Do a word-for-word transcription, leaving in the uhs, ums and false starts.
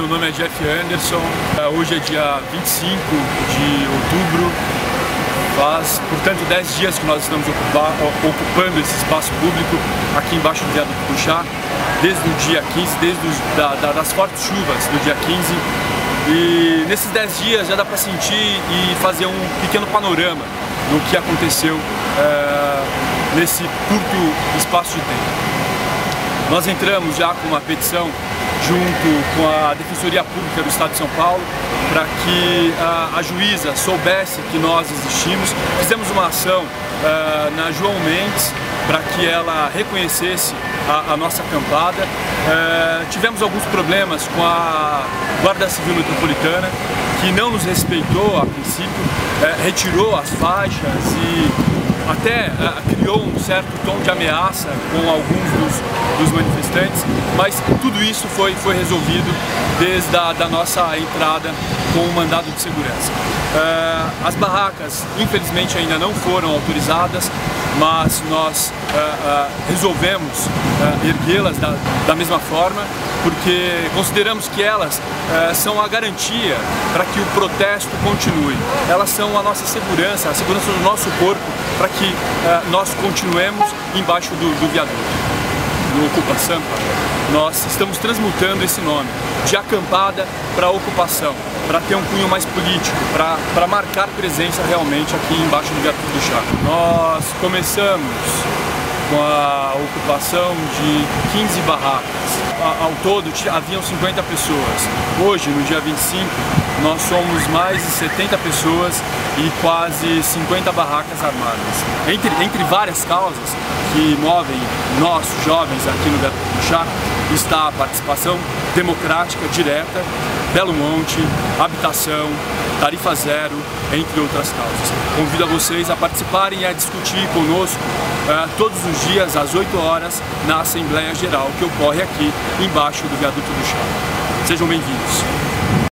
Meu nome é Jeff Anderson, hoje é dia vinte e cinco de outubro, faz, portanto, dez dias que nós estamos ocupar, ocupando esse espaço público aqui embaixo do viaduto do Chá, desde o dia quinze, desde os, da, da, das fortes chuvas do dia quinze, e nesses dez dias já dá para sentir e fazer um pequeno panorama do que aconteceu é, nesse curto espaço de tempo. Nós entramos já com uma petição junto com a Defensoria Pública do Estado de São Paulo, para que a, a juíza soubesse que nós existimos. Fizemos uma ação uh, na João Mendes, para que ela reconhecesse a, a nossa acampada. Uh, tivemos alguns problemas com a Guarda Civil Metropolitana, que não nos respeitou a princípio, uh, retirou as faixas e até uh, criou um certo tom de ameaça com alguns dos, dos manifestantes, mas tudo isso foi, foi resolvido desde a da nossa entrada com o mandado de segurança. Uh, as barracas, infelizmente, ainda não foram autorizadas, mas nós uh, uh, resolvemos uh, erguê-las da, da mesma forma, porque consideramos que elas uh, são a garantia para que o protesto continue. Elas são a nossa segurança, a segurança do nosso corpo, para que uh, nós continuemos embaixo do, do viaduto. No Ocupa Sampa, nós estamos transmutando esse nome de acampada para ocupação, para ter um cunho mais político, para, para marcar presença realmente aqui embaixo do viaduto do Chá. Nós começamos com a ocupação de quinze barracas, ao todo haviam cinquenta pessoas. Hoje, no dia vinte e cinco, nós somos mais de setenta pessoas e quase cinquenta barracas armadas. Entre, entre várias causas que movem nós, jovens, aqui no viaduto do Chá, está a participação democrática direta, Belo Monte, habitação, tarifa zero, entre outras causas. Convido a vocês a participarem e a discutir conosco uh, todos os dias, às oito horas, na Assembleia Geral, que ocorre aqui embaixo do viaduto do Chá. Sejam bem-vindos.